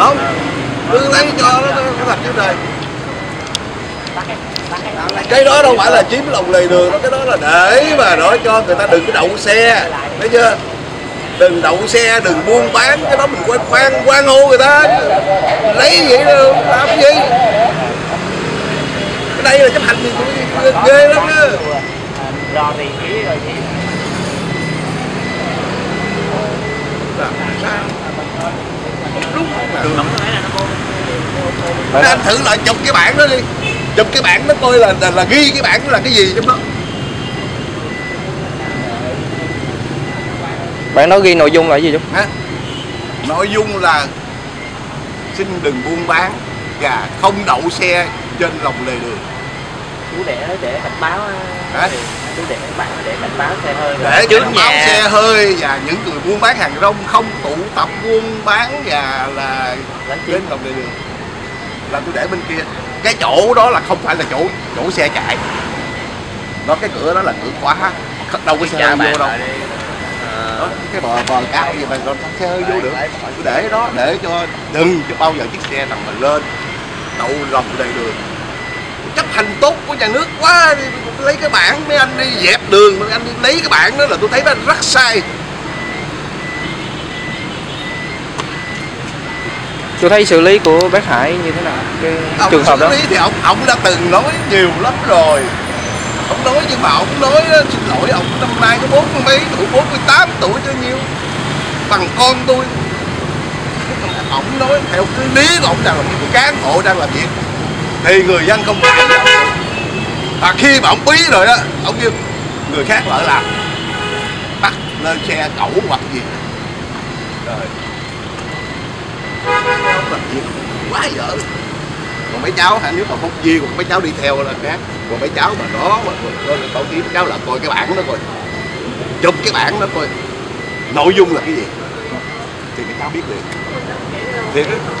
Không, cứ lấy cho nó thật trước đây. Cái đó đâu phải là chiếm lòng lề đường, cái đó là để mà nói cho người ta đừng có đậu xe, thấy chưa? Đừng đậu xe, đừng buôn bán, cái đó mình khoan hô người ta. Lấy vậy đâu, làm cái gì? Cái đây là chấp hành thì ghê lắm đó. Nên anh thử lại chụp cái bảng đó đi, chụp cái bảng nó coi là ghi cái bảng là cái gì trong đó. Bạn nói ghi nội dung là gì chứ? Hả? Nội dung là xin đừng buôn bán và không đậu xe trên lòng lề đường. Chú để cảnh báo. Hả? Chú để bạn để cảnh báo xe hơi. Để cảnh báo xe hơi và những người buôn bán hàng rong không tụ tập buôn bán và là trên lòng lề đường. Là tôi để bên kia. Cái chỗ đó là không phải là chỗ xe chạy. Nó cái cửa đó là cửa khóa. Đâu có xe vô đâu. Đó, cái bờ cao gì mà nó xe hơi vô được. Cứ để đó để cho đừng cho bao giờ chiếc xe nằm mà lên đậu lòng đầy đường. Chấp hành tốt của nhà nước quá đi, lấy cái bảng mấy anh đi dẹp đường, mấy anh đi lấy cái bảng đó là tôi thấy nó rất sai. Tôi thấy xử lý của bác Hải như thế nào cái trường hợp đó? Xử lý thì ông đã từng nói nhiều lắm rồi. Ông nói nhưng mà ông nói đó, xin lỗi ông năm nay có 48 tuổi cho nhiêu bằng con tôi. Ông nói theo cái lý của ông rằng là một cán bộ đang làm việc thì người dân không phải ông. À, khi mà ông bí rồi đó, ông kêu người khác lại làm bắt lên xe cẩu hoặc gì. Trời, ông làm việc quá dở. Còn mấy cháu hả, nếu mà phóng viên còn mấy cháu đi theo là khác. Còn mấy cháu mà đó mà coi là tao kiếm cháu là coi cái bảng đó coi, chụp cái bảng đó coi nội dung là cái gì thì mấy cháu biết liền. Thiệt